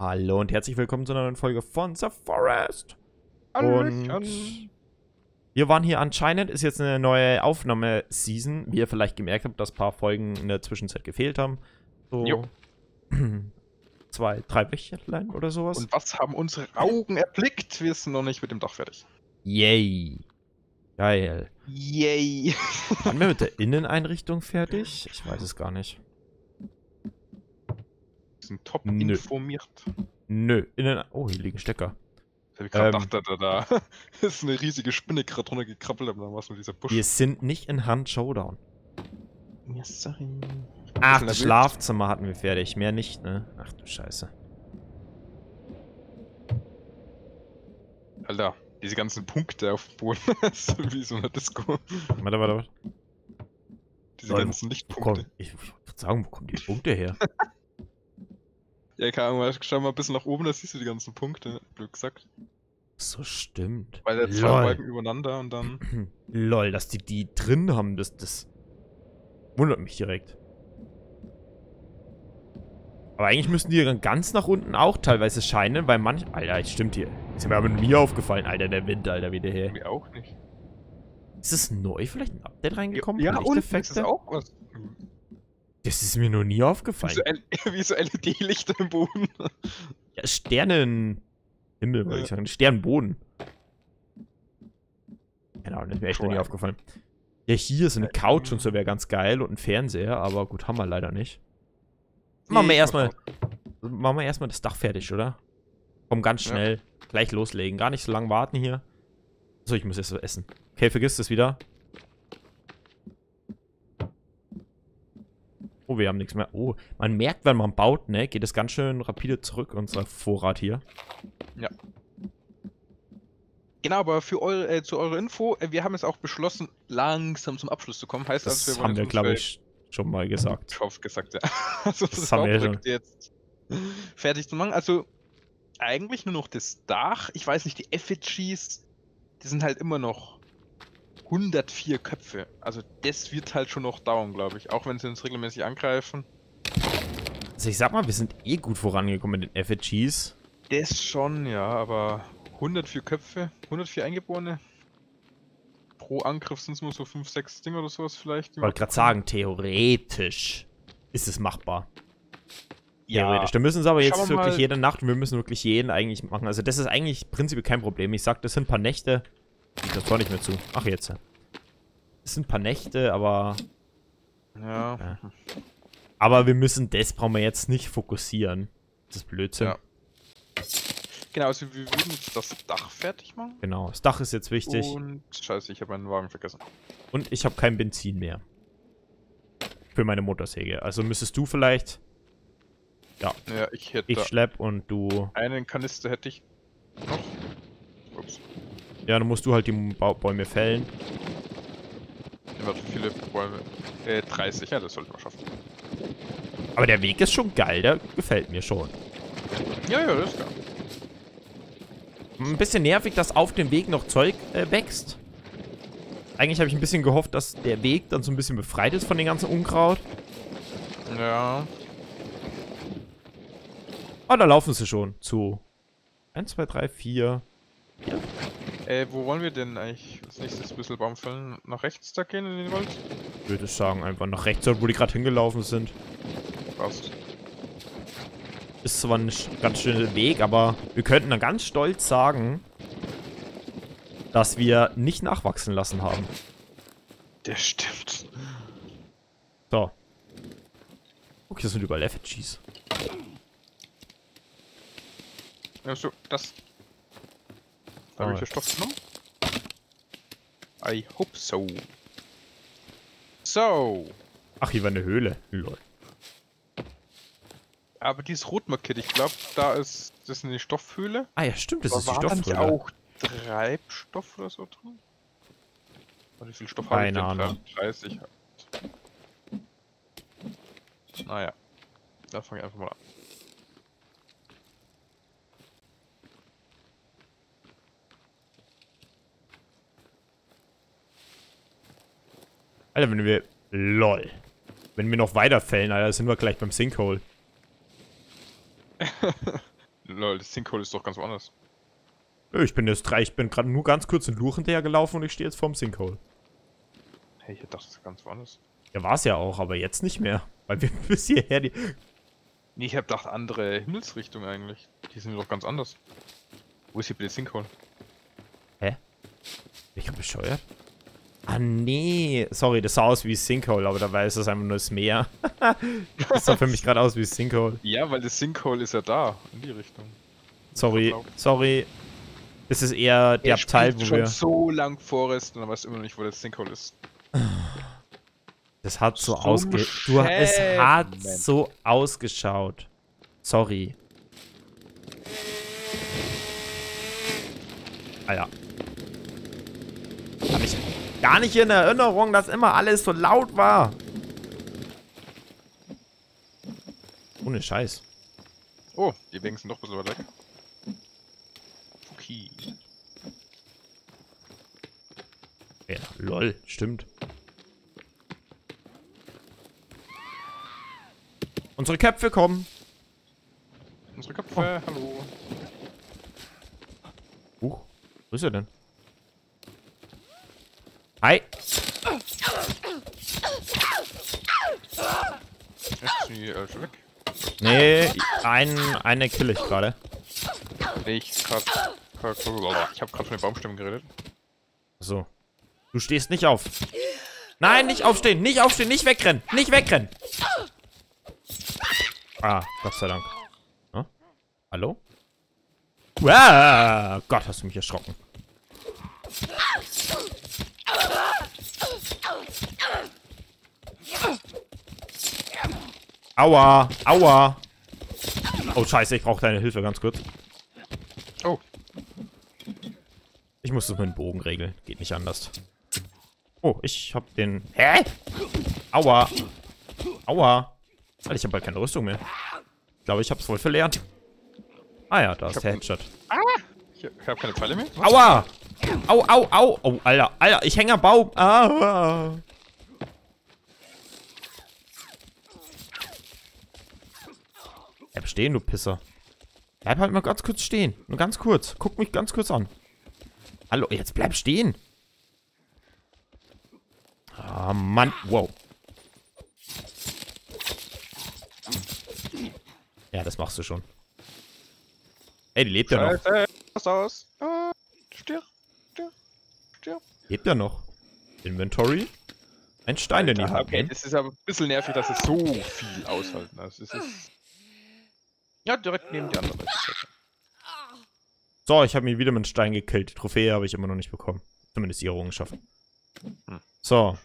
Hallo und herzlich willkommen zu einer neuen Folge von The Forest. Und wir waren hier anscheinend, ist jetzt eine neue Aufnahme-Season, wie ihr vielleicht gemerkt habt, dass ein paar Folgen in der Zwischenzeit gefehlt haben. So jo. 2, 3 Wöchlein oder sowas. Und was haben unsere Augen erblickt? Wir sind noch nicht mit dem Dach fertig. Yay. Geil. Yay. Waren wir mit der Inneneinrichtung fertig? Ich weiß es gar nicht. Top Nö. Informiert. Nö. Innen oh, hier liegen Stecker. Ich hab grad gedacht, da ist eine riesige Spinne gerade drunter gekrabbelt, aber dann war es mit dieser Busch. Wir sind nicht in Hand Showdown. Ja, sorry. Ach, das Schlafzimmer hatten wir fertig. Mehr nicht, ne? Ach du Scheiße. Alter, diese ganzen Punkte auf dem Boden. Das ist wie so eine Disco. Warte. Diese ganzen Lichtpunkte. Ich würde sagen, wo kommen die Punkte her? Ja, keine Ahnung, schau mal ein bisschen nach oben, da siehst du die ganzen Punkte, blöd gesagt. So stimmt. Weil da 2 Balken übereinander und dann... Lol, dass die drin haben, das wundert mich direkt. Aber eigentlich müssten die dann ganz nach unten auch teilweise scheinen, weil manch... Alter, stimmt hier. Das ist mir aber mir aufgefallen, Alter, der Wind, Alter, wieder her. Mir auch nicht. Ist das neu vielleicht ein Update reingekommen? Ja, und ist das auch was... Das ist mir noch nie aufgefallen. Wie so LED-Lichter im Boden. Ja, Sternenhimmel, würde ich sagen. Sternenboden. Genau, das ist mir echt noch nie aufgefallen. Ja, hier ist eine Couch und so wäre ganz geil und ein Fernseher, aber gut, haben wir leider nicht. Machen wir erstmal das Dach fertig, oder? Komm, ganz schnell. Ja. Gleich loslegen. Gar nicht so lange warten hier. So, ich muss jetzt was essen. Okay, vergiss das wieder. Oh, wir haben nichts mehr. Oh, man merkt, wenn man baut, ne, geht es ganz schön rapide zurück, unser Vorrat hier. Ja. Genau, aber für zu eurer Info, wir haben jetzt auch beschlossen, langsam zum Abschluss zu kommen. Heißt das, also, wir haben wir, glaube ich, schon mal gesagt. Ich hoffe, gesagt, ja. Also, das haben wir schon. Jetzt fertig zu machen. Also, eigentlich nur noch das Dach. Ich weiß nicht, die Effigies, die sind halt immer noch 104 Köpfe. Also das wird halt schon noch dauern, glaube ich. Auch wenn sie uns regelmäßig angreifen. Also ich sag mal, wir sind eh gut vorangekommen mit den Effigies. Das schon, ja, aber 104 Köpfe, 104 Eingeborene. Pro Angriff sind es nur so 5, 6 Dinger oder sowas vielleicht. Ich wollte gerade sagen, theoretisch ist es machbar. Ja. Theoretisch. Da müssen es aber jetzt wirklich jede Nacht und wir müssen wirklich jeden eigentlich machen. Also das ist eigentlich prinzipiell kein Problem. Ich sag, das sind ein paar Nächte. Das war nicht mehr zu. Ach, jetzt. Es sind ein paar Nächte, aber... Ja. Aber wir müssen das, brauchen wir jetzt nicht fokussieren. Das ist Blödsinn. Ja. Genau, also wir würden jetzt das Dach fertig machen. Genau, das Dach ist jetzt wichtig. Und... Scheiße, ich habe meinen Wagen vergessen. Und ich habe kein Benzin mehr. Für meine Motorsäge. Also müsstest du vielleicht... Ja. Ja, ich hätte... Ich schlepp und du... Einen Kanister hätte ich noch. Ups. Ja, dann musst du halt die Bäume fällen. Warte, wie viele Bäume? 30, ja, das sollte man schaffen. Aber der Weg ist schon geil, der gefällt mir schon. Ja, das ist geil. Ein bisschen nervig, dass auf dem Weg noch Zeug wächst. Eigentlich habe ich ein bisschen gehofft, dass der Weg dann so ein bisschen befreit ist von dem ganzen Unkraut. Ja. Oh, da laufen sie schon zu. 1, 2, 3, 4. Ja. Wo wollen wir denn eigentlich als nächstes ein bisschen Baum fällen? Nach rechts da gehen in den Wald? Ich würde sagen, einfach nach rechts, wo die gerade hingelaufen sind. Passt. Ist zwar ein ganz schöner Weg, aber wir könnten dann ganz stolz sagen, dass wir nicht nachwachsen lassen haben. Das stimmt. So. Okay, das sind überall Effigies. Achso, das... Habe ich hier Stoff genommen? I hope so. So. Ach, hier war eine Höhle. Lol. Aber die ist rot markiert. Ich glaube, da ist das eine Stoffhöhle. Ah ja, stimmt, das ist die Stoffhöhle. War da auch Treibstoff oder so drin? Wie viel Stoff habe ich denn? Keine Ahnung. 30. Naja. Da fange ich einfach mal an. Alter, wenn wir... LOL. Wenn wir noch weiterfällen, Alter, sind wir gleich beim Sinkhole. lol, das Sinkhole ist doch ganz woanders. Ich bin jetzt ich bin gerade nur ganz kurz in Luch hinterher gelaufen und ich stehe jetzt vorm Sinkhole. Hey, ich dachte, das ist ganz woanders. Ja, war es ja auch, aber jetzt nicht mehr. Weil wir bis hierher die... Nee, ich hab gedacht, andere Himmelsrichtung eigentlich. Die sind doch ganz anders. Wo ist hier bitte Sinkhole? Hä? Bin ich bescheuert? Ah, nee. Sorry, das sah aus wie Sinkhole, aber dabei ist das einfach nur das Meer. Das sah für mich gerade aus wie Sinkhole. Ja, weil das Sinkhole ist ja da, in die Richtung. Sorry, sorry. Das ist eher der Abteil, wo wir... schon so lang Forest und dann weißt du immer noch nicht, wo das Sinkhole ist. Das hat so ausgeschaut. Es hat so ausgeschaut. Sorry. Ah ja. Hab ich gar nicht in Erinnerung, dass immer alles so laut war. Ohne Scheiß. Oh, die Wegen sind noch ein bisschen weit weg. Okay. Ja, lol, stimmt. Unsere Köpfe kommen. Unsere Köpfe, oh. Hallo. Wo ist er denn? Hi. Ist die schon weg? Nee, eine kill ich gerade. Ich hab grad von den Baumstämmen geredet. So. Du stehst nicht auf. Nein, nicht aufstehen, nicht aufstehen, nicht wegrennen, nicht wegrennen. Ah, Gott sei Dank. Hm? Hallo? Wow, Gott, hast du mich erschrocken. Aua, aua. Oh, scheiße, ich brauche deine Hilfe ganz kurz. Oh. Ich muss das mit dem Bogen regeln. Geht nicht anders. Oh, ich hab den... Hä? Aua. Aua. Alter, ich habe bald keine Rüstung mehr. Ich glaube, ich habe es wohl verlernt. Ah ja, da ist der Headshot. Ich habe keine Pfeile mehr. Was? Aua! Au, au, au! Oh, Alter, Alter, ich hänge am Baum! Aua! Bleib stehen, du Pisser. Bleib halt mal ganz kurz stehen. Nur ganz kurz. Guck mich ganz kurz an. Hallo, jetzt bleib stehen! Ah, Mann. Wow. Ja, das machst du schon. Ey, die lebt ja noch. Was aus? Stirb, stirb, stirb. Lebt ja noch. Inventory. Ein Stein, den ich habe. Okay, das ist aber ein bisschen nervig, dass es so viel aushalten ist. Es ist... Ja, direkt neben die andere. So, ich habe mir wieder mit einem Stein gekillt. Die Trophäe habe ich immer noch nicht bekommen. Zumindest ihre Errungenschaft. So.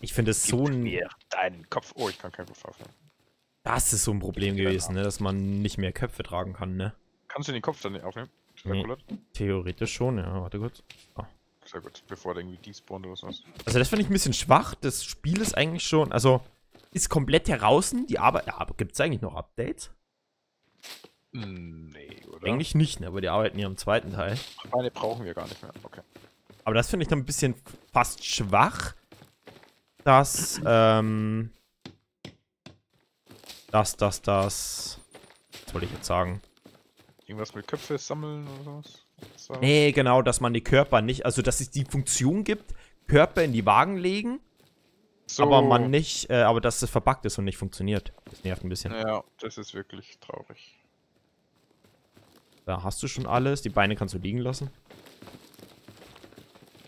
Ich finde es so... Mir deinen Kopf. Oh, ich kann keinen Kopf aufnehmen. Das ist so ein Problem gewesen, ne? Dass man nicht mehr Köpfe tragen kann, ne? Kannst du den Kopf dann nicht aufnehmen? Nee, theoretisch schon, ja. Warte kurz. Oh. Sehr gut, bevor der irgendwie despawnt oder sowas. Also das finde ich ein bisschen schwach. Das Spiel ist eigentlich schon, also ist komplett heraus. Die Arbeit, ja, aber gibt es eigentlich noch Updates? Nee, oder? Eigentlich nicht, ne? Aber die arbeiten ja am zweiten Teil. Meine brauchen wir gar nicht mehr, okay. Aber das finde ich dann ein bisschen fast schwach, dass, Was wollte ich jetzt sagen? Irgendwas mit Köpfe sammeln oder sowas? Nee, genau, dass man die Körper nicht... Also, dass es die Funktion gibt, Körper in die Wagen legen, so. Aber man nicht... aber dass es verbuggt ist und nicht funktioniert. Das nervt ein bisschen. Ja, das ist wirklich traurig. Da hast du schon alles. Die Beine kannst du liegen lassen.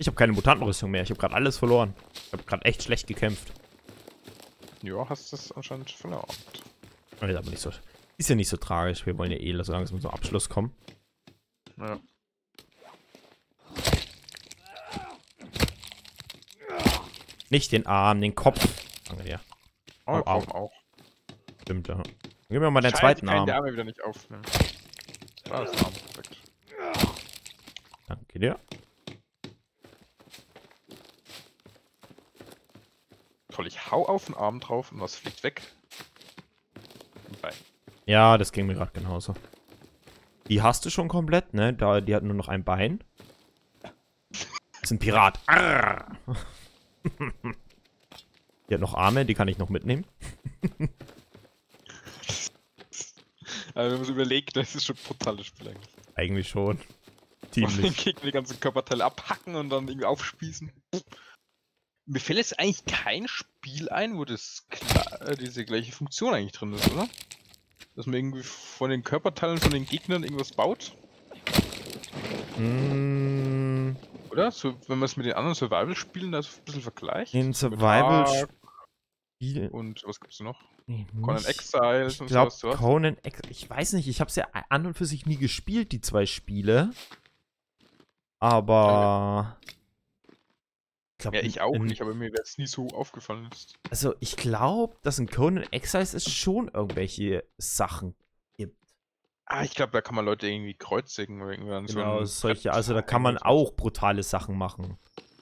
Ich habe keine Mutantenrüstung mehr. Ich habe gerade alles verloren. Ich habe gerade echt schlecht gekämpft. Ja, hast das anscheinend verloren. Aber nicht so, ist ja nicht so tragisch. Wir wollen ja eh so langsam zum Abschluss kommen. Ja. Nicht den Arm, den Kopf. Danke dir. Oh, Kopf auch. Stimmt, ja. Gib mir mal den zweiten Arm. Ich kann den Arm wieder nicht aufnehmen. Ah, das Arm. Perfekt. Danke dir. Toll, ich hau auf den Arm drauf und was fliegt weg. Ja, das ging mir gerade genauso. Die hast du schon komplett, ne? Da, die hat nur noch ein Bein. Ist ein Pirat. Arr! Die hat noch Arme, die kann ich noch mitnehmen. Also wenn man überlegt, das ist schon brutale Spiel eigentlich. Eigentlich schon. Ziemlich. Den Gegner die ganzen Körperteile abhacken und dann irgendwie aufspießen. Mir fällt jetzt eigentlich kein Spiel ein, wo das diese gleiche Funktion eigentlich drin ist, oder? Dass man irgendwie von den Körperteilen von den Gegnern irgendwas baut? Mm. Oder? So, wenn man es mit den anderen Survival-Spielen da so ein bisschen vergleicht. In Survival-Spielen. Und was gibt's noch? Nee, Conan Exiles und sowas. Conan Exiles. Ich weiß nicht, ich hab's ja an und für sich nie gespielt, die zwei Spiele. Aber. Okay. Glaub, ja, ich auch nicht, aber mir wäre es nie so aufgefallen. Also, ich glaube, dass in Conan Exiles es schon irgendwelche Sachen gibt. Ah, ich glaube, da kann man Leute irgendwie kreuzigen. Oder irgendwann genau, so solche. Also, da kann man auch brutale Sachen machen.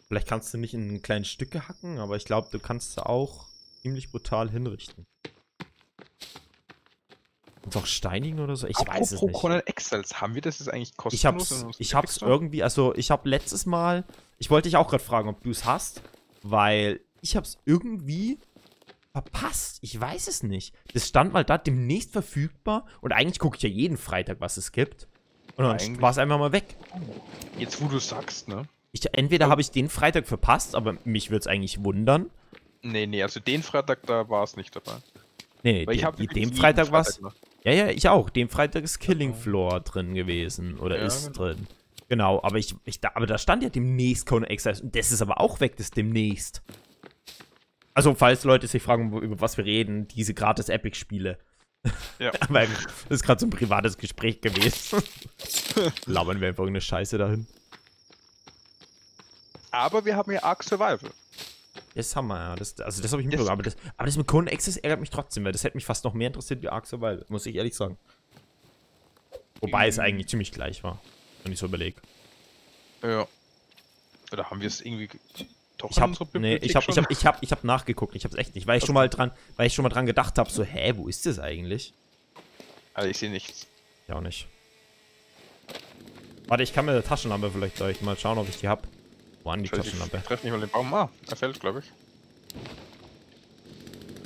Vielleicht kannst du nicht in kleine Stücke hacken, aber ich glaube, du kannst da auch ziemlich brutal hinrichten. Und auch steinigen oder so? Ich weiß es nicht. Apropos Conan Exiles, haben wir das jetzt eigentlich kostenlos? Ich hab's irgendwie, also, ich habe letztes Mal. Ich wollte dich auch gerade fragen, ob du es hast, weil ich hab's irgendwie verpasst. Ich weiß es nicht. Das stand mal da, demnächst verfügbar. Und eigentlich gucke ich ja jeden Freitag, was es gibt. Und dann war es einfach mal weg. Jetzt, wo du sagst, ne? Entweder habe ich den Freitag verpasst, aber mich würde es eigentlich wundern. Nee, also den Freitag, da war es nicht dabei. Nee, dem Freitag war es. Ja, ich auch. Dem Freitag ist Killing Floor drin gewesen. Oder ja, ist drin. Genau, aber aber da stand ja demnächst Conan Exiles und das ist aber auch weg, das demnächst. Also, falls Leute sich fragen, über was wir reden, diese gratis Epic-Spiele. Ja. Aber das ist gerade so ein privates Gespräch gewesen. Labern wir einfach irgendeine Scheiße dahin. Aber wir haben ja Ark Survival. Das haben wir ja. Das habe ich mitbekommen. Aber das mit Conan Exiles ärgert mich trotzdem, weil das hätte mich fast noch mehr interessiert wie Ark Survival, muss ich ehrlich sagen. Wobei es eigentlich ziemlich gleich war. Wenn ich so überlege. Ja. Oder haben wir es irgendwie doch in unserer Bibliothek? Nee, ich hab nachgeguckt. Ich hab's echt nicht, weil ich schon mal dran, gedacht habe, so, hä, wo ist das eigentlich? Also ich sehe nichts. Ja, auch nicht. Warte, ich kann mit der Taschenlampe vielleicht gleich mal schauen, ob ich die hab. Wo an die Taschenlampe? Ich treff nicht mal den Baum. Ah, er fällt, glaube ich.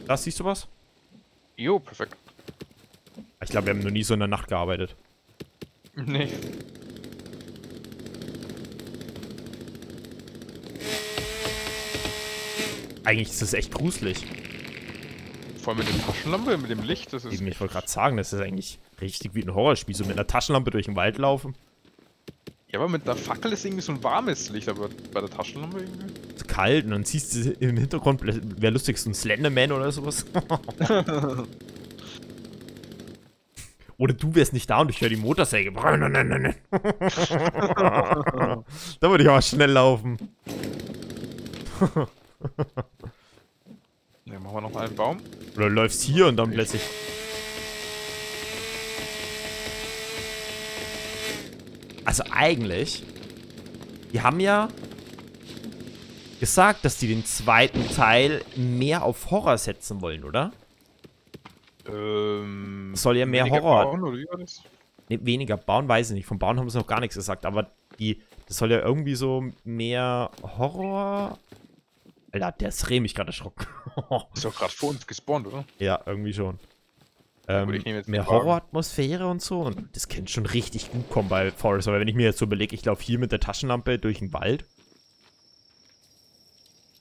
Da siehst du was? Jo, perfekt. Ich glaube, wir haben noch nie so in der Nacht gearbeitet. Nee. Eigentlich ist das echt gruselig. Vor allem mit der Taschenlampe, mit dem Licht, das ist... Eben, ich wollte gerade sagen, das ist eigentlich richtig wie ein Horrorspiel, so mit einer Taschenlampe durch den Wald laufen. Ja, aber mit einer Fackel ist irgendwie so ein warmes Licht, aber bei der Taschenlampe irgendwie... Ist kalt und dann siehst du im Hintergrund, wäre lustig, so ein Slenderman oder sowas. Oder du wärst nicht da und ich höre die Motorsäge. Da würde ich aber schnell laufen. Ne, machen wir noch mal einen Baum. Oder du läufst hier und dann plötzlich. Also eigentlich, die haben ja gesagt, dass die den zweiten Teil mehr auf Horror setzen wollen, oder? Soll ja mehr Horror. Bauen, oder wie war das? Nee, weniger bauen, weiß ich nicht. Vom Bauen haben sie noch gar nichts gesagt, aber das soll ja irgendwie so mehr Horror. Alter, der ist mich gerade erschrocken. Ist doch gerade vor uns gespawnt, oder? Ja, irgendwie schon. Mehr Horroratmosphäre und so. Und das kann schon richtig gut kommen bei Forest. Aber wenn ich mir jetzt so überlege, ich laufe hier mit der Taschenlampe durch den Wald.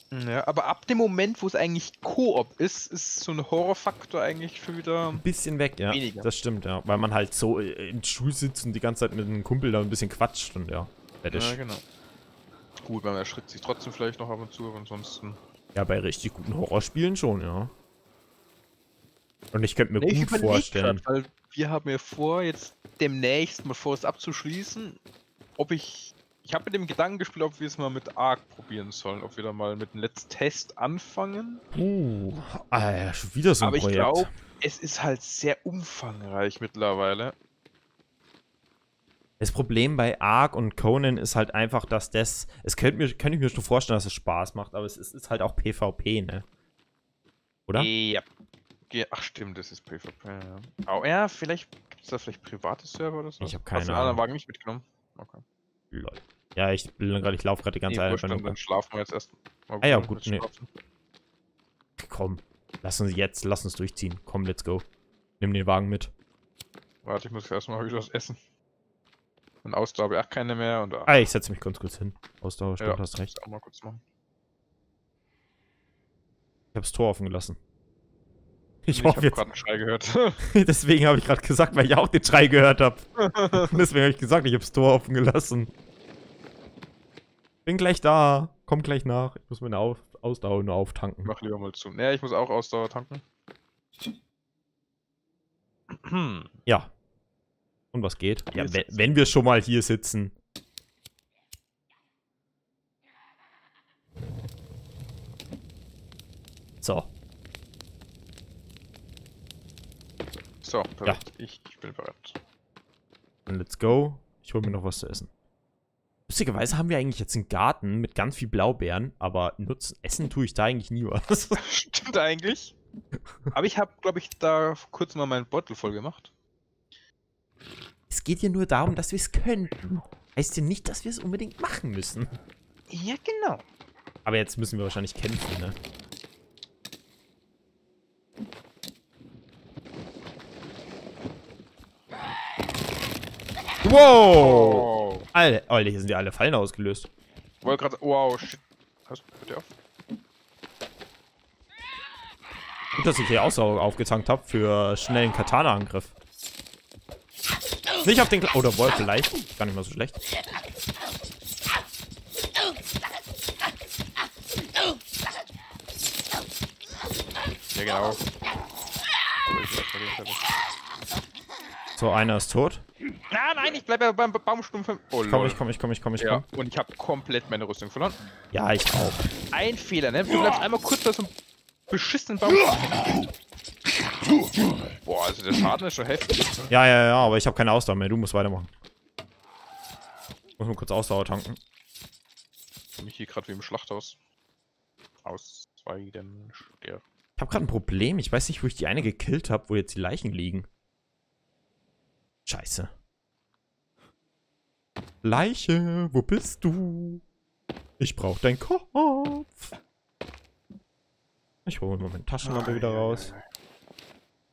Ja, aber ab dem Moment, wo es eigentlich Koop ist, ist so ein Horrorfaktor eigentlich schon wieder... Ein bisschen weg, ja. Weniger. Das stimmt, ja. Weil man halt so im Stuhl sitzt und die ganze Zeit mit einem Kumpel da ein bisschen quatscht und ja. Fertig. Ja, genau. Gut, man erschrickt sich trotzdem vielleicht noch ab und zu, aber ansonsten... Ja, bei richtig guten Horrorspielen schon, ja. Und ich könnte mir gut vorstellen... Grad, weil wir haben mir vor, jetzt demnächst mal Forest abzuschließen, ob ich... Ich habe mit dem Gedanken gespielt, ob wir es mal mit Ark probieren sollen, ob wir da mal mit dem letzten Test anfangen. Schon wieder so ein Projekt. Aber ich glaube, es ist halt sehr umfangreich mittlerweile. Das Problem bei Ark und Conan ist halt einfach, dass das... Könnte ich mir schon vorstellen, dass es Spaß macht, aber es ist halt auch PvP, ne? Oder? Ja. Ach stimmt, das ist PvP, ja. Oh ja, vielleicht gibt es da private Server oder so. Ich habe keine Ahnung. Hast du den anderen Wagen nicht mitgenommen? Okay. Lol. Ja, ich laufe gerade die ganze Zeit. Dann schlafen wir jetzt erst mal. Ah ja, gut, nee. Komm, lass uns durchziehen. Komm, let's go. Nimm den Wagen mit. Warte, ich muss erstmal wieder was essen. Und Ausdauer habe ich auch keine mehr. Und ich setze mich ganz kurz hin. Ausdauer, stimmt, ja, hast recht. Ich auch mal kurz machen. Ich habe das Tor offen gelassen. Ich habe gerade einen Schrei gehört. Deswegen habe ich gerade gesagt, weil ich auch den Schrei gehört habe. Deswegen habe ich gesagt, ich habe das Tor offen gelassen. Bin gleich da. Komm gleich nach. Ich muss meine Ausdauer nur auftanken. Mach lieber mal zu. Ne, ich muss auch Ausdauer tanken. Ja. Und was geht? Ja, wenn wir schon mal hier sitzen. So. So, perfekt. Ja. Ich bin bereit. Und let's go. Ich hole mir noch was zu essen. Lustigerweise haben wir eigentlich jetzt einen Garten mit ganz viel Blaubeeren, aber essen tue ich da eigentlich nie was. Stimmt eigentlich. Aber ich habe, glaube ich, da kurz mal meinen Beutel voll gemacht. Es geht ja nur darum, dass wir es könnten. Heißt ja nicht, dass wir es unbedingt machen müssen. Ja, genau. Aber jetzt müssen wir wahrscheinlich kämpfen, ne? Wow! Oh. Alter, hier sind ja alle Fallen ausgelöst. Wollte gerade. Wow, shit. Hörst du bitte auf? Gut, dass ich hier auch so aufgetankt habe für schnellen Katana-Angriff. Nicht auf den. Oder wohl vielleicht. Gar nicht mal so schlecht. Ja, genau. So, einer ist tot. Nein, ich bleibe ja beim Baumstumpf. Oh, komm. Und ich habe komplett meine Rüstung verloren. Ja, ich auch. Ein Fehler, ne? Du bleibst einmal kurz bei so einem beschissenen Baumstumpf. Boah, also der Schaden ist schon heftig. Ja, aber ich habe keine Ausdauer mehr. Du musst weitermachen. Muss mal kurz Ausdauer tanken. Ich fühle mich hier gerade wie im Schlachthaus. Aus zwei den Sterben. Ich habe gerade ein Problem. Ich weiß nicht, wo ich die eine gekillt habe, wo jetzt die Leichen liegen. Scheiße. Leiche, wo bist du? Ich brauche deinen Kopf. Ich hole mal meine Taschenlampe wieder raus.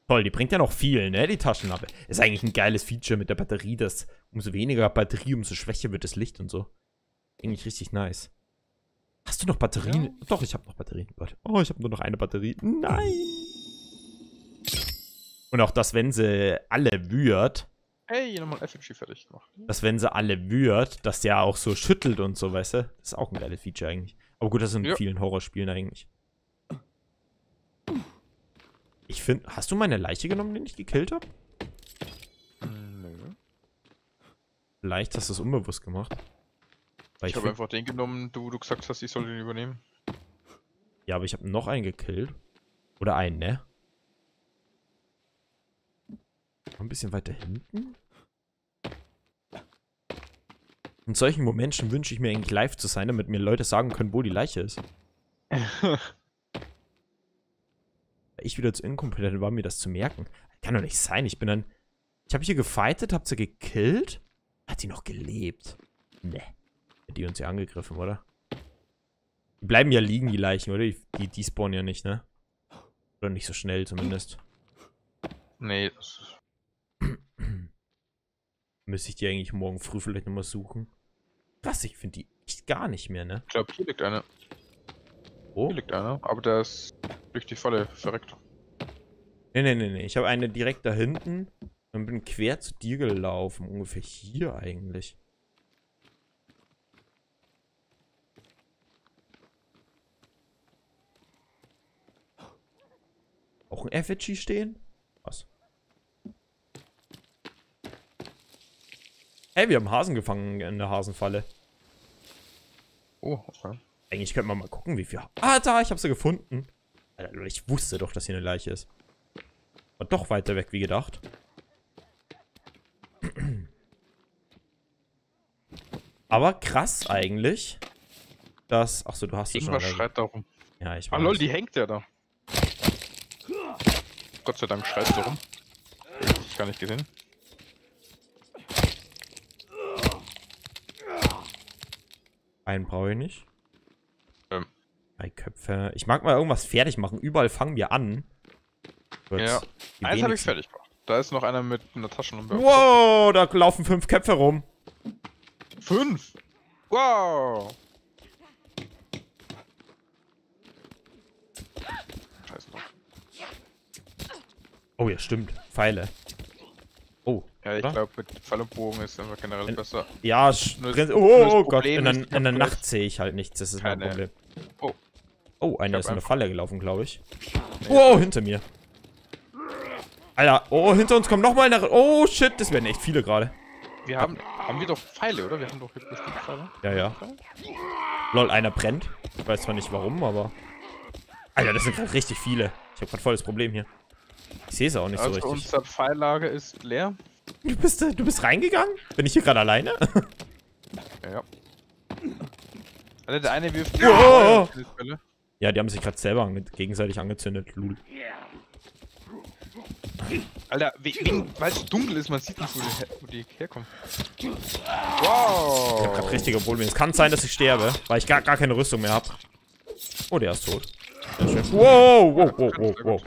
Toll, die bringt ja noch viel, ne? Die Taschenlampe. Ist eigentlich ein geiles Feature mit der Batterie, dass umso weniger Batterie, umso schwächer wird das Licht und so. Eigentlich richtig nice. Hast du noch Batterien? Ja. Doch, ich habe noch Batterien. Oh, ich habe nur noch eine Batterie. Nein! Und auch das, wenn sie alle wird. Hey, nochmal Effigy fertig gemacht. Dass wenn sie alle würd, dass der auch so schüttelt und so, weißt du? Das ist auch ein geiles Feature eigentlich. Aber gut, das sind vielen Horrorspielen eigentlich. Ich finde, hast du meine Leiche genommen, den ich gekillt habe? Nö. Vielleicht hast du es unbewusst gemacht. Weil ich habe einfach den genommen, du gesagt hast, ich soll den übernehmen. Ja, aber ich habe noch einen gekillt. Oder einen, ne? Ein bisschen weiter hinten. In solchen Momenten wünsche ich mir eigentlich live zu sein, damit mir Leute sagen können, wo die Leiche ist. Weil ich wieder zu inkompetent war, mir das zu merken. Kann doch nicht sein. Ich habe hier gefightet, habe sie gekillt. Hat sie noch gelebt? Ne. Die uns ja angegriffen, oder? Die bleiben ja liegen, die Leichen, oder? Die spawnen ja nicht, ne? Oder nicht so schnell zumindest. Nee, das ist. Müsste ich die eigentlich morgen früh vielleicht nochmal suchen? Krass, ich finde die echt gar nicht mehr, ne? Ich glaube, hier liegt einer. Oh? Hier liegt einer, aber der ist durch die Falle verreckt. Nee. Ich habe eine direkt da hinten und bin quer zu dir gelaufen. Ungefähr hier eigentlich. Auch ein Effigy stehen? Was? Ey, wir haben Hasen gefangen in der Hasenfalle. Oh, okay. Eigentlich könnten wir mal gucken, wie viel. Ah, da, ich habe sie gefunden. Alter, ich wusste doch, dass hier eine Leiche ist. War doch weiter weg, wie gedacht. Aber krass eigentlich, dass. Achso, du hast sie schon. Irgendwas schreit da rum. Ja, ich weiß. Ah, lol, die hängt ja da. Gott sei Dank schreit sie rum. Hab ich gar nicht gesehen. Einen brauche ich nicht. Drei Köpfe. Ich mag mal irgendwas fertig machen. Überall fangen wir an. Gut, ja, eins habe ich fertig gemacht. Da ist noch einer mit einer Taschenlampe. Wow, da laufen 5 Köpfe rum. 5? Wow. Scheiße. Oh ja, stimmt. Pfeile. Oh. Ja, ich glaube, mit Pfeil und Bogen ist einfach generell besser. Ja, oh Gott, in der Nacht sehe ich halt nichts, das ist mein Problem. Oh. Oh, einer ist in eine Falle gelaufen, glaube ich. Wow, hinter mir. Alter, oh, hinter uns kommt nochmal eine. Oh shit, das werden echt viele gerade. Wir haben. Haben wir doch Pfeile, oder? Wir haben doch jetzt bestimmt Pfeile. Ja, ja. Lol, einer brennt. Ich weiß zwar nicht warum, aber. Alter, das sind gerade richtig viele. Ich habe gerade voll das Problem hier. Ich sehe es auch nicht so richtig. Unser Pfeillager ist leer. Du bist reingegangen? Bin ich hier gerade alleine? Ja, ja. Alter, der eine wirft. Oh! Ja, die haben sich gerade selber gegenseitig angezündet. Lul. Alter, weil es dunkel ist, man sieht nicht, wo die herkommen. Wow! Ich hab grad richtige Probleme. Es kann sein, dass ich sterbe, weil ich gar keine Rüstung mehr hab. Oh, der ist tot. Der ist wow, wow, wow, wow, wow.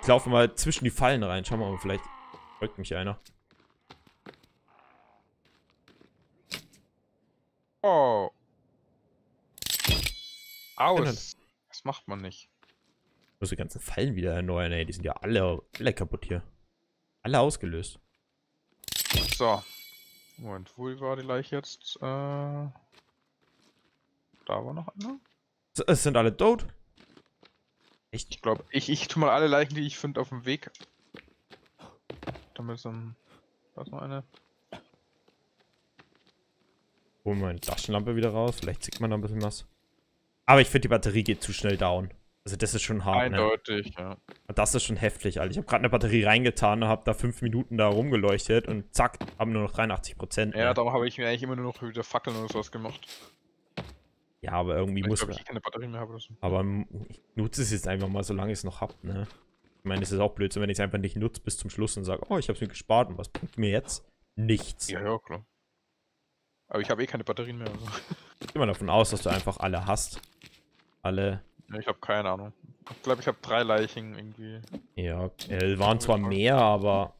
Ich laufe mal zwischen die Fallen rein. Schau mal, vielleicht folgt mich einer. Oh. Aus. Das macht man nicht. Ich muss die ganzen Fallen wieder erneuern, ey. Die sind ja alle kaputt hier. Alle ausgelöst. So. Moment, wo war die Leiche jetzt? Da war noch einer. Es sind alle tot. Echt? Ich glaube, ich tue mal alle Leichen, die ich finde, auf dem Weg. Da ist noch eine. Hol meine Taschenlampe wieder raus. Vielleicht sieht man da ein bisschen was. Aber ich finde, die Batterie geht zu schnell down. Also das ist schon hart, eindeutig, ne? Ja. Das ist schon heftig, Alter. Ich habe gerade eine Batterie reingetan und habe da 5 Minuten da rumgeleuchtet und zack, haben nur noch 83%. Ja, darum habe ich mir eigentlich immer nur noch wieder Fackeln oder sowas gemacht. Ja, aber irgendwie muss man... Ich keine Batterie mehr haben. Aber ich nutze es jetzt einfach mal, solange ich es noch habe, ne? Ich meine, es ist auch blöd, wenn ich es einfach nicht nutze bis zum Schluss und sage, oh, ich habe es mir gespart und was bringt mir jetzt? Nichts. Ja, ja, klar. Aber ich habe eh keine Batterien mehr. Also. Ich gehe mal davon aus, dass du einfach alle hast. Alle... Ich habe keine Ahnung. Ich glaube, ich habe 3 Leichen irgendwie. Ja, waren zwar mehr, aber...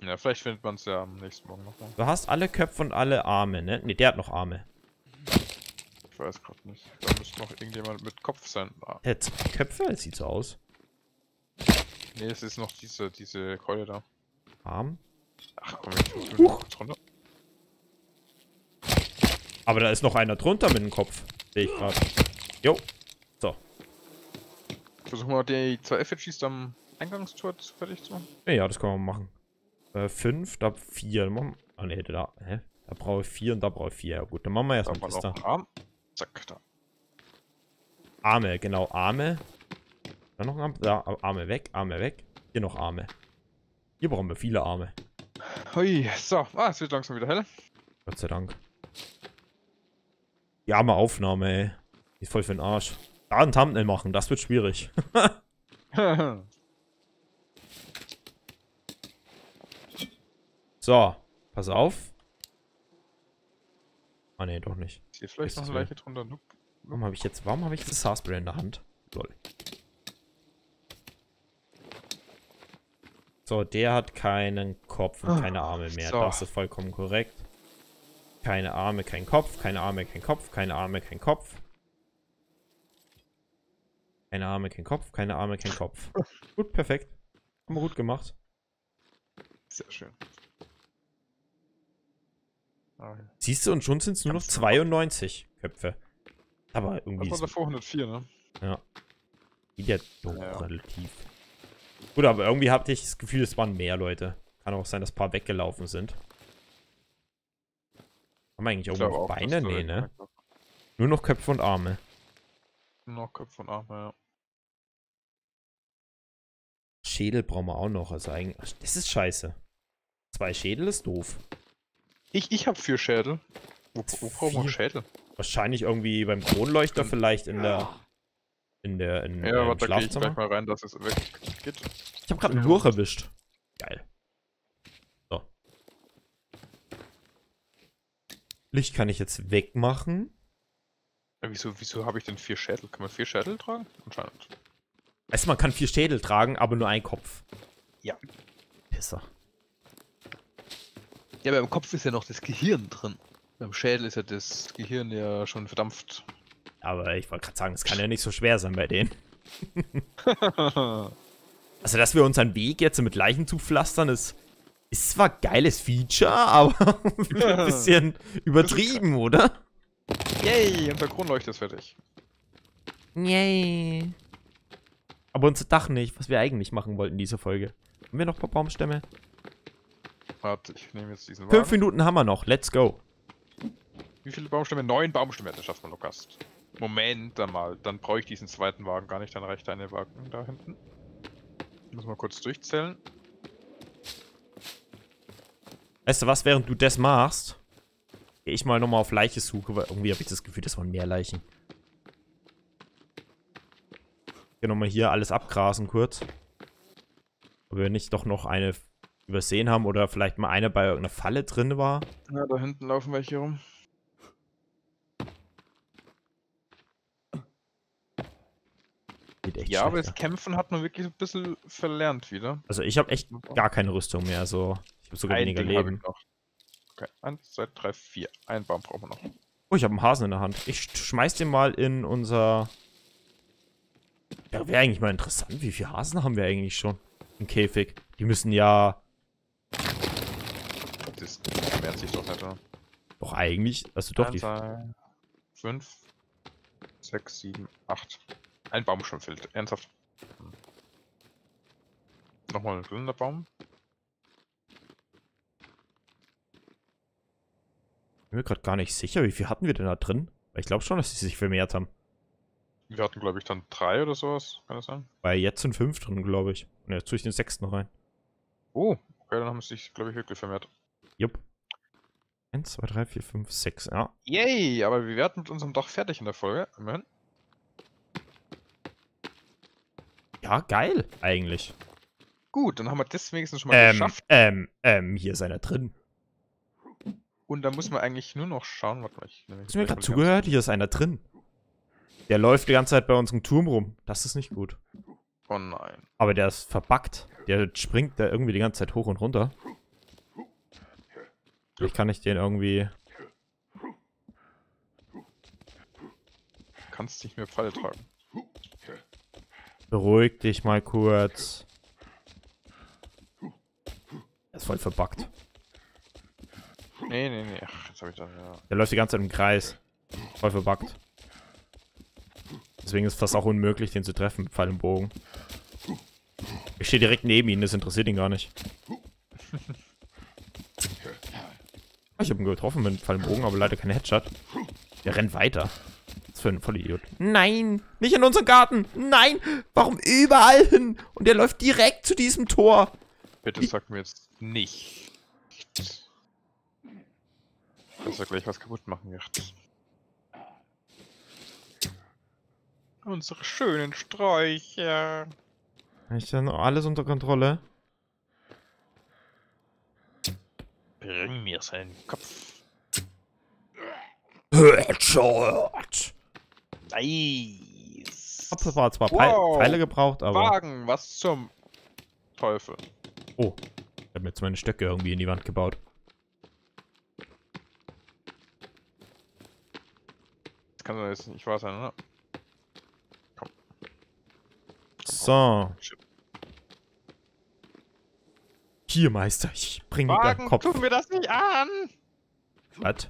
Ja, vielleicht findet man es ja am nächsten Morgen nochmal. Du hast alle Köpfe und alle Arme, ne? Ne, der hat noch Arme. Ich weiß gerade nicht. Da müsste noch irgendjemand mit Kopf sein. Jetzt Köpfe? Das sieht so aus. Ne, es ist noch diese Keule da. Arm? Ach komm, ich muss runter. Aber da ist noch einer drunter mit dem Kopf. Sehe ich gerade. Jo. So. Versuchen wir die 2 Effigies am Eingangstor fertig zu machen. Ja, das können wir machen. 5, da 4. Ah ne, da. Hä? Da brauche ich 4 und da brauche ich 4. Ja gut, dann machen wir erstmal das da. Arm. Zack, da. Arme, genau, Arme. Da noch ein Arm. Da, Arme weg, Arme weg. Hier noch Arme. Hier brauchen wir viele Arme. Hui, so. Ah, es wird langsam wieder hell. Gott sei Dank. Die arme Aufnahme, ey. Die ist voll für den Arsch. Da ein Thumbnail machen, das wird schwierig. So, pass auf. Ah ne, doch nicht. Ist hier vielleicht noch eine Leiche drunter? Nope. Warum habe ich das Haarspray in der Hand? Lol. So, der hat keinen Kopf und keine Arme mehr. So. Das ist vollkommen korrekt. Keine Arme, kein Kopf, keine Arme, kein Kopf, keine Arme, kein Kopf. Keine Arme, kein Kopf, keine Arme, kein Kopf. Gut, perfekt. Haben wir gut gemacht. Sehr schön. Siehst du, und schon sind es nur noch 92 Köpfe. Aber irgendwie. Das war davor 104, ne? Ja. Geht ja doch relativ. Gut, aber irgendwie hatte ich das Gefühl, es waren mehr Leute. Kann auch sein, dass ein paar weggelaufen sind. Haben wir eigentlich irgendwo noch Beine? Nee, ne? Nur noch Köpfe und Arme. Nur noch Köpfe und Arme, ja. Schädel brauchen wir auch noch. Also eigentlich. Ach, das ist scheiße. 2 Schädel ist doof. Ich hab 4 Schädel. Wo brauchen wir Schädel? Wahrscheinlich irgendwie beim Kronleuchter, vielleicht in der. Ja, warte, da geh ich gleich mal rein, dass es weg geht. Ich hab gerade einen Lurch erwischt. Geil. Licht kann ich jetzt wegmachen. Wieso habe ich denn 4 Schädel? Kann man 4 Schädel tragen? Anscheinend. Weißt du, man kann 4 Schädel tragen, aber nur einen Kopf. Ja. Pisser. Ja, aber im Kopf ist ja noch das Gehirn drin. Beim Schädel ist ja das Gehirn ja schon verdampft. Aber ich wollte gerade sagen, es kann ja nicht so schwer sein bei denen. Also, dass wir uns einen Weg jetzt mit Leichen zupflastern, ist zwar ein geiles Feature, aber ein bisschen übertrieben, oder? Yay, unser Kronleuchter ist fertig. Yay. Aber unser Dach nicht, was wir eigentlich machen wollten in dieser Folge. Haben wir noch ein paar Baumstämme? Warte, ich nehme jetzt diesen Wagen. 5 Minuten haben wir noch, let's go. Wie viele Baumstämme? 9 Baumstämme, das schafft man, Lukas. Moment einmal, dann brauche ich diesen zweiten Wagen gar nicht, dann reicht eine Wagen da hinten. Ich muss mal kurz durchzählen. Weißt du was, während du das machst, gehe ich mal nochmal auf Leiche suche, weil irgendwie habe ich das Gefühl, das waren mehr Leichen. Ich gehe nochmal hier alles abgrasen kurz. Ob wir nicht doch noch eine übersehen haben oder vielleicht mal eine bei irgendeiner Falle drin war. Ja, da hinten laufen welche rum. Ja, aber das Kämpfen hat man wirklich ein bisschen verlernt wieder. Also ich habe echt gar keine Rüstung mehr, also ich habe sogar weniger Leben. Okay, 1, 2, 3, 4. Einen Baum brauchen wir noch. Oh, ich habe einen Hasen in der Hand. Ich schmeiß den mal in unser... Ja, wäre eigentlich mal interessant, wie viele Hasen haben wir eigentlich schon im Käfig? Die müssen ja... Das vermehrt sich doch nicht, oder? Doch eigentlich, also doch 1, die... 2, 5, 6, 7, 8... Ein Baum schon fehlt, ernsthaft. Nochmal ein grüner Baum. Ich bin mir gerade gar nicht sicher, wie viel hatten wir denn da drin? Weil ich glaube schon, dass sie sich vermehrt haben. Wir hatten, glaube ich, dann 3 oder sowas, kann das sein? Weil jetzt sind 5 drin, glaube ich. Und jetzt tue ich den 6. rein. Oh, okay, dann haben sie sich, glaube ich, wirklich vermehrt. Jupp. 1, 2, 3, 4, 5, 6, ja. Yay, aber wir werden mit unserem Dach fertig in der Folge. Immerhin. Ja, geil, eigentlich. Gut, dann haben wir das wenigstens schon mal geschafft. Hier ist einer drin. Und da muss man eigentlich nur noch schauen, warte mal. Hast du mir gerade zugehört? Hier ist einer drin. Der läuft die ganze Zeit bei uns im Turm rum. Das ist nicht gut. Oh nein. Aber der ist verbuggt. Der springt da irgendwie die ganze Zeit hoch und runter. Vielleicht kann ich den irgendwie... Kannst nicht mehr Pfeile tragen. Beruhig dich mal kurz. Er ist voll verbuggt. Nee, nee, nee. Ach, jetzt hab ich da, ja. Der läuft die ganze Zeit im Kreis. Voll verbuggt. Deswegen ist es fast auch unmöglich, den zu treffen mit Pfeil und Bogen. Ich stehe direkt neben ihn, das interessiert ihn gar nicht. Ich habe ihn getroffen mit Pfeil und Bogen, aber leider kein Headshot. Der rennt weiter. Für einen Vollidiot. Nein! Nicht in unseren Garten! Nein! Warum überall hin? Und der läuft direkt zu diesem Tor! Bitte sag mir jetzt nicht. Dass er gleich was kaputt machen wird. Unsere schönen Sträucher. Habe ich dann alles unter Kontrolle? Bring mir seinen Kopf. Headshot! Nice! Hab zwar Pfeile gebraucht, aber... Wagen, was zum Teufel? Oh, ich hab mir jetzt meine Stöcke irgendwie in die Wand gebaut. Das kann doch jetzt nicht wahr sein, oder? Komm. So. Hier, Meister, ich bringe dir den Kopf. Wagen, tu mir das nicht an! Was?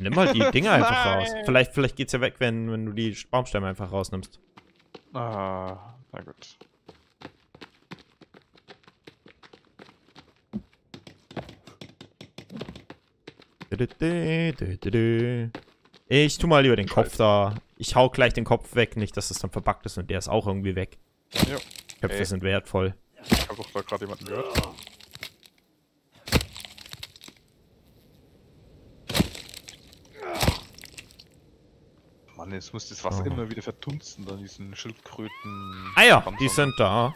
Nimm mal die Dinger einfach raus. Vielleicht geht's ja weg, wenn du die Baumstämme einfach rausnimmst. Ah, na gut. Ich tu mal lieber den Kopf da. Ich hau gleich den Kopf weg, nicht, dass es dann verbuggt ist und der ist auch irgendwie weg. Jo. Köpfe sind wertvoll. Ich hab doch da gerade jemanden gehört. Jetzt muss das Wasser immer wieder verdunsten, dann diesen Schildkröten... Ah ja, die sind da.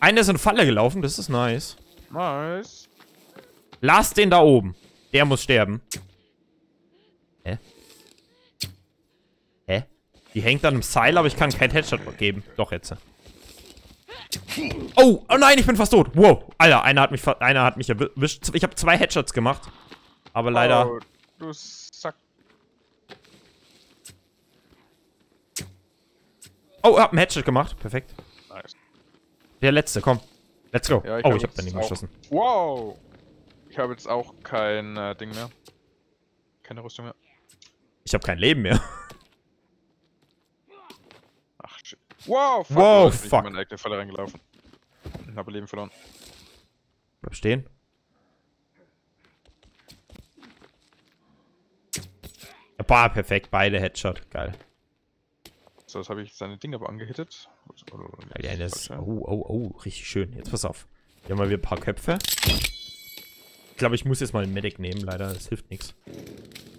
Einer ist in Falle gelaufen, das ist nice. Nice. Lass den da oben. Der muss sterben. Hä? Hä? Die hängt an einem Seil, aber ich kann kein Headshot geben. Doch, jetzt. Oh, oh nein, ich bin fast tot. Wow, Alter, einer hat mich erwischt. Ich habe 2 Headshots gemacht. Aber leider... Oh, du Sack. Oh, ich hab einen Headshot gemacht. Perfekt. Nice. Der letzte, komm. Let's go. Ja, ich hab daneben geschossen. Wow. Ich habe jetzt auch kein Ding mehr. Keine Rüstung mehr. Ich habe kein Leben mehr. Ach shit. Wow, fuck. Wow, fuck. Ich bin in meine eigene Falle reingelaufen. Ich habe Leben verloren. Bleib stehen. Bah, perfekt. Beide Headshot. Geil. So, jetzt habe ich seine Dinge aber angehittet. Ja, das, oh, richtig schön. Jetzt pass auf. Hier haben wir ein paar Köpfe. Ich glaube, ich muss jetzt mal einen Medic nehmen, leider. Das hilft nichts.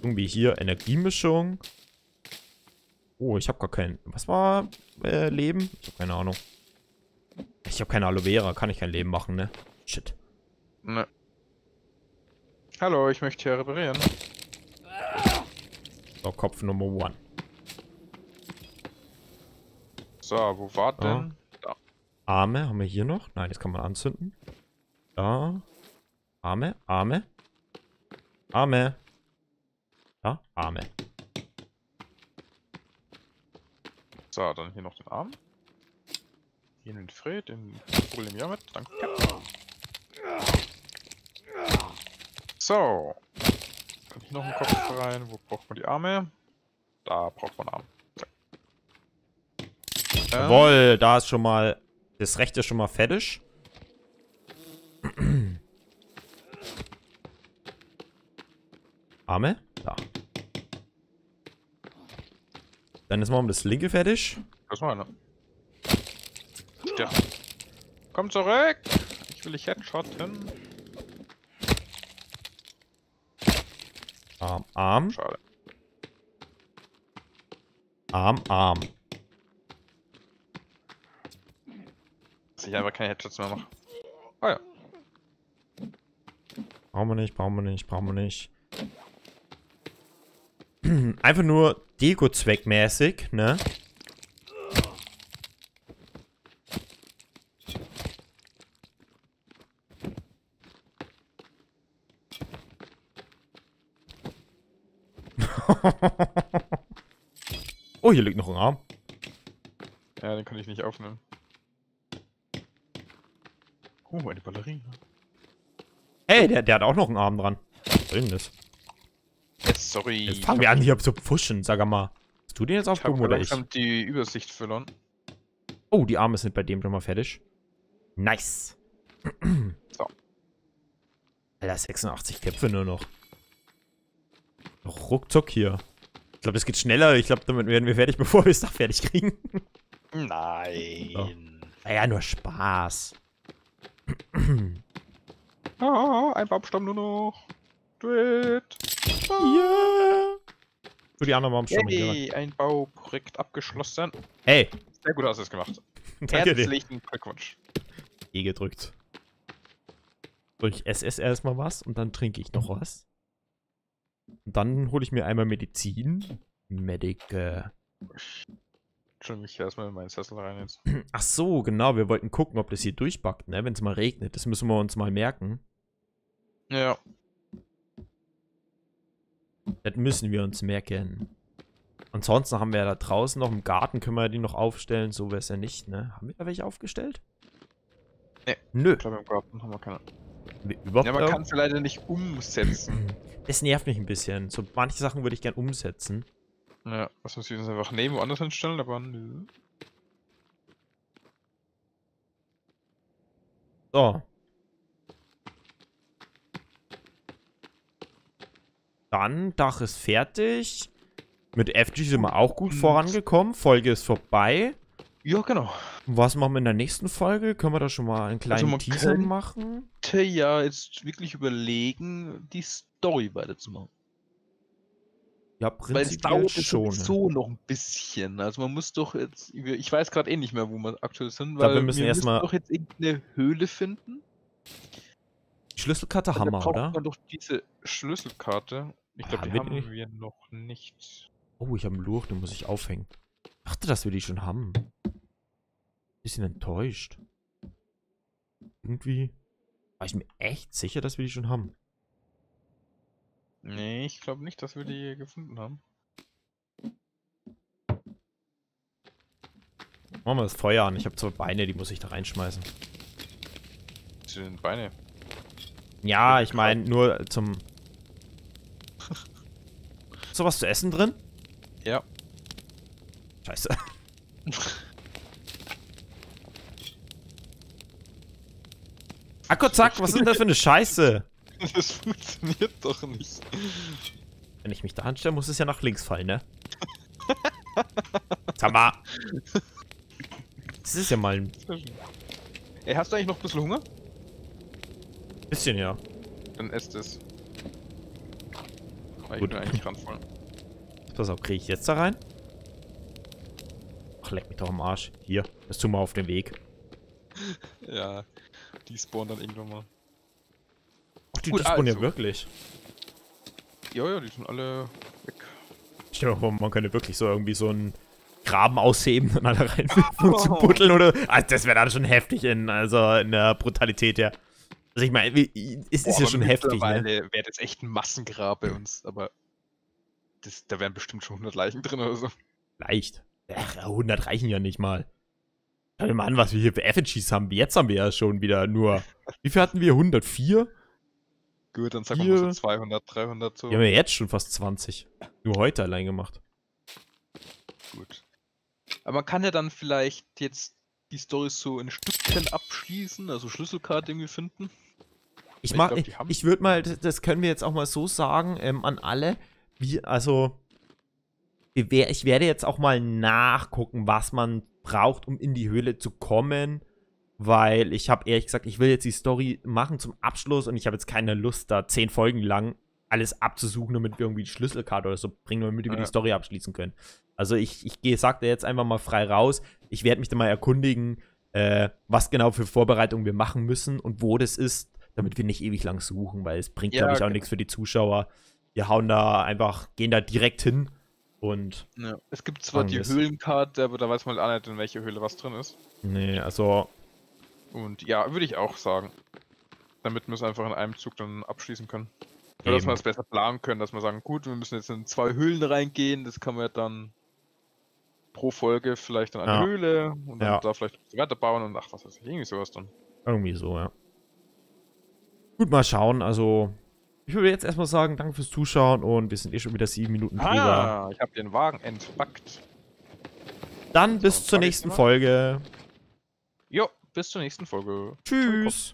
Irgendwie hier Energiemischung. Oh, ich habe gar kein... Was war Leben? Ich habe keine Ahnung. Ich habe keine Aloe Vera. Kann ich kein Leben machen, ne? Shit. Ne. Hallo, ich möchte hier reparieren. So, Kopf Nummer 1. So, wo war denn? Da. Arme haben wir hier noch. Nein, das kann man anzünden. Da. Arme, Arme. Arme. Da, Arme. So, dann hier noch den Arm. Hier den Fred, den Vogel im Jahr mit. Danke. So. Kann ich noch einen Kopf rein? Wo braucht man die Arme? Da braucht man Arme. Jawohl, da ist schon mal. Das rechte ist schon mal fertig. Arme? Da. Dann ist mal um das linke fertig. Das war einer. Ja. Komm zurück! Ich will dich headshotten. Arm, Arm. Schade. Arm, Arm. Ich einfach keine Headshots mehr machen. Oh ja. Brauchen wir nicht, brauchen wir nicht, brauchen wir nicht. Einfach nur Deko-Zweckmäßig, ne? Oh, hier liegt noch ein Arm. Ja, den kann ich nicht aufnehmen. Oh, eine Batterie. Ey, der hat auch noch einen Arm dran. Was soll denn das? Yes, sorry. Jetzt fangen wir an, hier zu pushen, sag mal. Hast du den jetzt aufgehoben oder ich? Ich hab die Übersicht verloren. Oh, die Arme sind bei dem schon mal fertig. Nice. So. Alter, 86 Köpfe nur noch. Ruckzuck hier. Ich glaube, das geht schneller. Ich glaube, damit werden wir fertig, bevor wir es noch fertig kriegen. Nein. So. Naja, nur Spaß. Oh, ein Baumstamm nur noch. Do it. Oh. Yeah. So, die anderen Baumstämme. Hey, ein Bauprojekt abgeschlossen. Hey. Sehr gut hast du es gemacht. Danke dir. Herzlichen Glückwunsch. E gedrückt. So, ich esse erstmal was und dann trinke ich noch was. Und dann hole ich mir einmal Medizin. Medic. Schon mich erstmal in meinen Sessel rein jetzt. Ach so, genau. Wir wollten gucken, ob das hier durchbackt, ne? Wenn es mal regnet. Das müssen wir uns mal merken. Ja. Das müssen wir uns merken. Ansonsten haben wir ja da draußen noch im Garten, können wir die noch aufstellen. So wäre es ja nicht, ne? Haben wir da welche aufgestellt? Ne. Nö. Ich glaube, im Garten haben wir keine. Überhaupt ja, man kann es leider nicht umsetzen. Das nervt mich ein bisschen. So manche Sachen würde ich gern umsetzen. Ja, was muss ich uns einfach nehmen, woanders hinstellen, aber nö. So. Dann, Dach ist fertig. Mit FG sind wir auch gut vorangekommen. Folge ist vorbei. Ja, genau. Was machen wir in der nächsten Folge? Können wir da schon mal einen kleinen Teaser machen? Ich könnte ja jetzt wirklich überlegen, die Story weiterzumachen. Ja, prinzipiell weil es dauert schon so noch ein bisschen. Also man muss doch jetzt, ich weiß gerade eh nicht mehr, wo wir aktuell sind, weil wir müssen erstmal doch jetzt irgendeine Höhle finden. Die Schlüsselkarte also haben wir, oder? Man doch diese Schlüsselkarte. Ich glaube, die haben wir noch nicht. Oh, ich habe einen Lurch, den muss ich aufhängen. Ich dachte, dass wir die schon haben. Bisschen enttäuscht. irgendwie... War ich mir echt sicher, dass wir die schon haben? Nee, ich glaube nicht, dass wir die gefunden haben. Machen wir das Feuer an. Ich habe zwei Beine, die muss ich da reinschmeißen. Das sind Beine. Ja, ich meine nur zum... Ist sowas zu essen drin? Ja. Scheiße. Akko, zack, was ist denn das für eine Scheiße? Das funktioniert doch nicht. Wenn ich mich da anstelle, muss es ja nach links fallen, ne? Sag mal. Das ist ja mal ein... Ey, hast du eigentlich noch ein bisschen Hunger? Bisschen, ja. Dann esst es. Weil gut. Ich bin eigentlich randvoll. Pass auf, kriege ich jetzt da rein? Ach, leck mich doch am Arsch. Hier, das tun wir auf den Weg. Ja, die spawnen dann irgendwann mal. Ach, die spawnen also. Ja wirklich. Ja, ja, die sind alle weg. Ich glaube, man könnte wirklich so irgendwie so einen Graben ausheben und alle rein zu buddeln oder... Also das wäre dann schon heftig in der Brutalität, ja. Also ich meine, es ist ja schon heftig, ne? Wäre das echt ein Massengrab bei uns, aber das, da wären bestimmt schon 100 Leichen drin oder so. Leicht. Ach, 100 reichen ja nicht mal. Schau dir mal an, was wir hier für FNGs haben. Jetzt haben wir ja schon wieder nur... Wie viel hatten wir? 104? Gut, dann sagen wir mal so 200, 300 so. Wir haben ja jetzt schon fast 20. Nur heute allein gemacht. Gut. Aber man kann ja dann vielleicht jetzt die Storys so in Stückchen abschließen, also Schlüsselkarte irgendwie finden. Ich würde mal, das können wir jetzt auch mal so sagen, an alle, wie, also, ich werde jetzt auch mal nachgucken, was man braucht, um in die Höhle zu kommen, weil ich habe ehrlich gesagt, ich will jetzt die Story machen zum Abschluss und ich habe jetzt keine Lust, da 10 Folgen lang alles abzusuchen, damit wir irgendwie die Schlüsselkarte oder so bringen, damit wir die Story abschließen können. Also ich sag da jetzt einfach mal frei raus, ich werde mich dann mal erkundigen, was genau für Vorbereitungen wir machen müssen und wo das ist, damit wir nicht ewig lang suchen, weil es bringt, ja, glaube ich, auch nichts für die Zuschauer. Wir gehen da direkt hin und... Ja. Es gibt zwar die Höhlenkarte, aber da weiß man auch nicht, in welcher Höhle was drin ist. Nee, also... Und ja, würde ich auch sagen. Damit wir es einfach in einem Zug dann abschließen können. Oder dass wir es besser planen können, dass wir sagen, gut, wir müssen jetzt in 2 Höhlen reingehen, das kann man dann pro Folge vielleicht in eine Höhle und dann da vielleicht weiterbauen und ach, was weiß ich, irgendwie sowas dann. Irgendwie so, ja. Gut, mal schauen, also ich würde jetzt erstmal sagen, danke fürs Zuschauen und wir sind schon wieder 7 Minuten drüber. Ah, ich habe den Wagen entpackt. Dann bis zur nächsten Folge. Jo, bis zur nächsten Folge. Tschüss.